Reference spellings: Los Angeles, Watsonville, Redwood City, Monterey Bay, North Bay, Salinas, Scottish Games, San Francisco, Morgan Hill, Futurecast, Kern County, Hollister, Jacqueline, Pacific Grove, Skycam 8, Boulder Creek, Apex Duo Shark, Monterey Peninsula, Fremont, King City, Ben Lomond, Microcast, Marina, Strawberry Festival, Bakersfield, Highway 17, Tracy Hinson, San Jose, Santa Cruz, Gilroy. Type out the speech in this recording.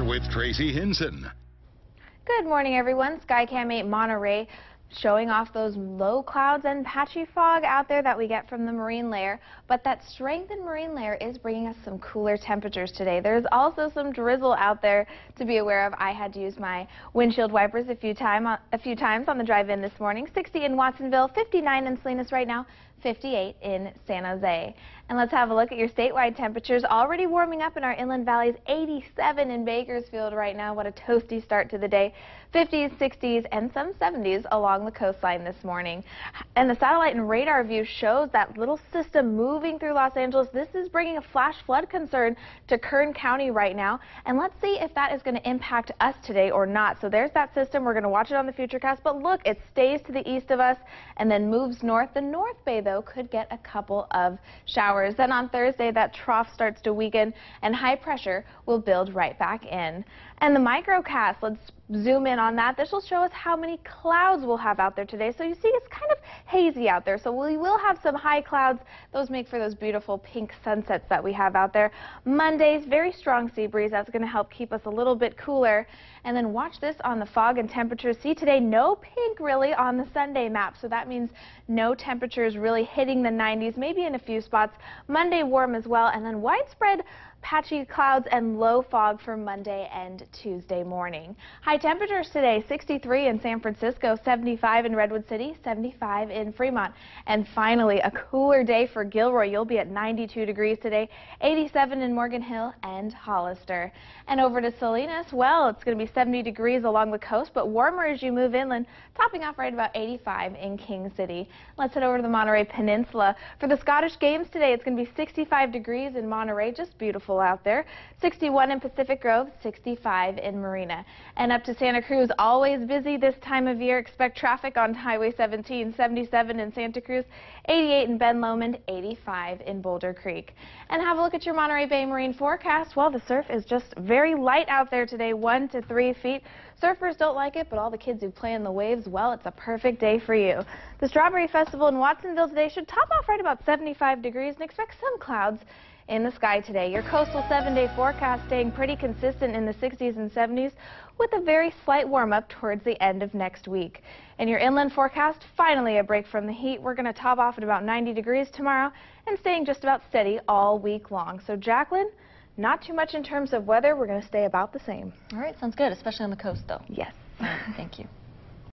Weather with Tracy Hinson. Good morning, everyone. Skycam 8 Monterey showing off those low clouds and patchy fog out there that we get from the marine layer, but that strengthened marine layer is bringing us some cooler temperatures today. There's also some drizzle out there to be aware of. I had to use my windshield wipers a few times on the drive in this morning. 60 in Watsonville, 59 in Salinas right now, 58 in San Jose. And let's have a look at your statewide temperatures. Already warming up in our inland valleys, 87 in Bakersfield right now. What a toasty start to the day. 50s, 60s, and some 70s along the coastline this morning. And the satellite and radar view shows that little system moving through Los Angeles. This is bringing a flash flood concern to Kern County right now. And let's see if that is going to impact us today or not. So there's that system. We're going to watch it on the Futurecast. But look, it stays to the east of us and then moves north. The North Bay, though, could get a couple of showers. Then on Thursday, that trough starts to weaken and high pressure will build right back in. And the microcast, let's zoom in on that. This will show us how many clouds we'll have out there today. So you see it's kind of hazy out there. So we will have some high clouds. Those make for those beautiful pink sunsets that we have out there. Monday's very strong sea breeze. That's going to help keep us a little bit cooler. And then watch this on the fog and temperatures. See today, no pink really on the Sunday map. So that means no temperatures really hitting the 90s, maybe in a few spots. Monday warm as well. And then widespread patchy clouds and low fog for Monday and Tuesday morning. High temperatures today, 63 in San Francisco, 75 in Redwood City, 75 in Fremont. And finally, a cooler day for Gilroy. You'll be at 92 degrees today, 87 in Morgan Hill and Hollister. And over to Salinas, well, it's going to be 70 degrees along the coast, but warmer as you move inland, topping off right about 85 in King City. Let's head over to the Monterey Peninsula. For the Scottish Games today, it's going to be 65 degrees in Monterey, just beautiful out there, 61 in Pacific Grove, 65 in Marina. And up to Santa Cruz, always busy this time of year. Expect traffic on Highway 17, 77 in Santa Cruz, 88 in Ben Lomond, 85 in Boulder Creek. And have a look at your Monterey Bay marine forecast. Well, the surf is just very light out there today, 1 to 3 feet. Surfers don't like it, but all the kids who play in the waves, well, it's a perfect day for you. The Strawberry Festival in Watsonville today should top off right about 75 degrees and expect some clouds in the sky today. Your coastal 7-day forecast staying pretty consistent in the 60s and 70s with a very slight warm-up towards the end of next week. And your inland forecast, finally a break from the heat. We're going to top off at about 90 degrees tomorrow and staying just about steady all week long. So Jacqueline, not too much in terms of weather. We're going to stay about the same. All right, sounds good, especially on the coast though. Yes. All right, thank you.